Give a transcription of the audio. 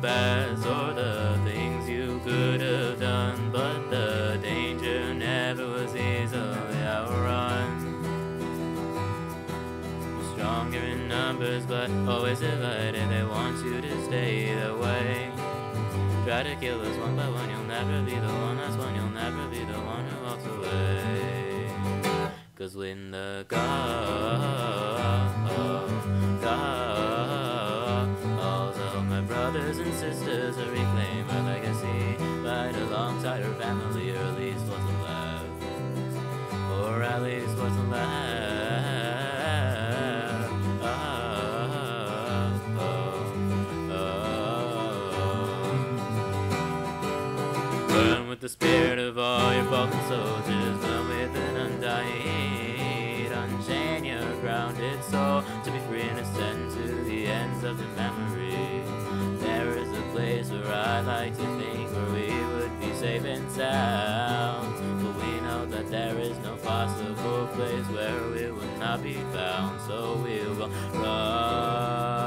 the past or the things you could have done, but the danger never was easily outrun. Stronger in numbers, but always divided. They want you to stay that way. Try to kill us one by one. You'll never be the one that's one. You'll never be the one who walks away. 'Cause when the brothers and sisters to reclaim her legacy, right alongside her family, or at least what's left, or at least what's left. Burn with the spirit of all your fallen soldiers, burn with an undying, unchain your grounded soul to be free and ascend to the ends of the memory. Place where I like to think where we would be safe and sound, but we know that there is no possible place where we would not be found, so we will run.